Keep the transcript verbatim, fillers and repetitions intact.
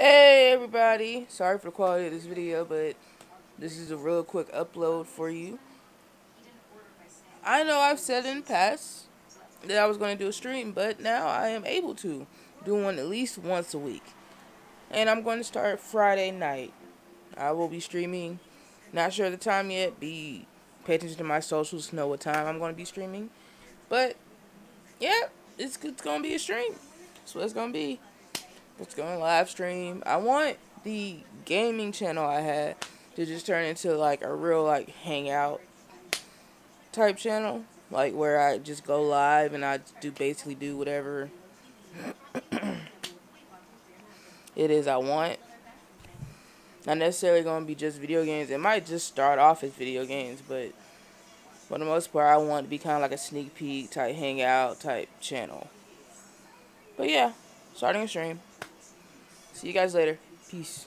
Hey everybody, sorry for the quality of this video, but this is a real quick upload for you. I know I've said in the past that I was going to do a stream, but now I am able to do one at least once a week. And I'm going to start Friday night. I will be streaming, not sure of the time yet. Be pay attention to my socials to know what time I'm going to be streaming. But yeah, it's, it's going to be a stream. That's what it's going to be. It's going to live stream. I want the gaming channel I had to just turn into like a real like hangout type channel, like where I just go live and I do basically do whatever it is I want. Not necessarily going to be just video games. It might just start off as video games, but for the most part, I want it to be kind of like a sneak peek type hangout type channel. But yeah, starting a stream. See you guys later. Peace.